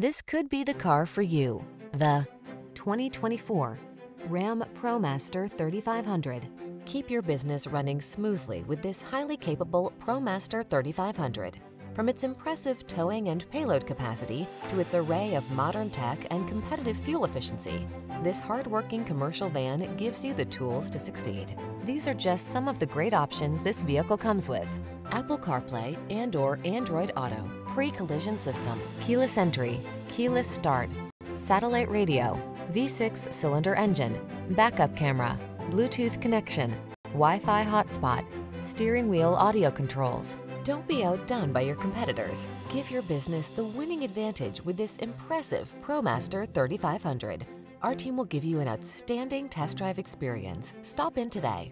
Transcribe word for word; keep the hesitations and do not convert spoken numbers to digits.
This could be the car for you. The twenty twenty-four Ram ProMaster thirty-five hundred. Keep your business running smoothly with this highly capable ProMaster thirty-five hundred. From its impressive towing and payload capacity to its array of modern tech and competitive fuel efficiency, this hardworking commercial van gives you the tools to succeed. These are just some of the great options this vehicle comes with: Apple CarPlay and or Android Auto, pre-collision system, keyless entry, keyless start, satellite radio, V six cylinder engine, backup camera, Bluetooth connection, Wi-Fi hotspot, steering wheel audio controls. Don't be outdone by your competitors. Give your business the winning advantage with this impressive ProMaster thirty-five hundred. Our team will give you an outstanding test drive experience. Stop in today.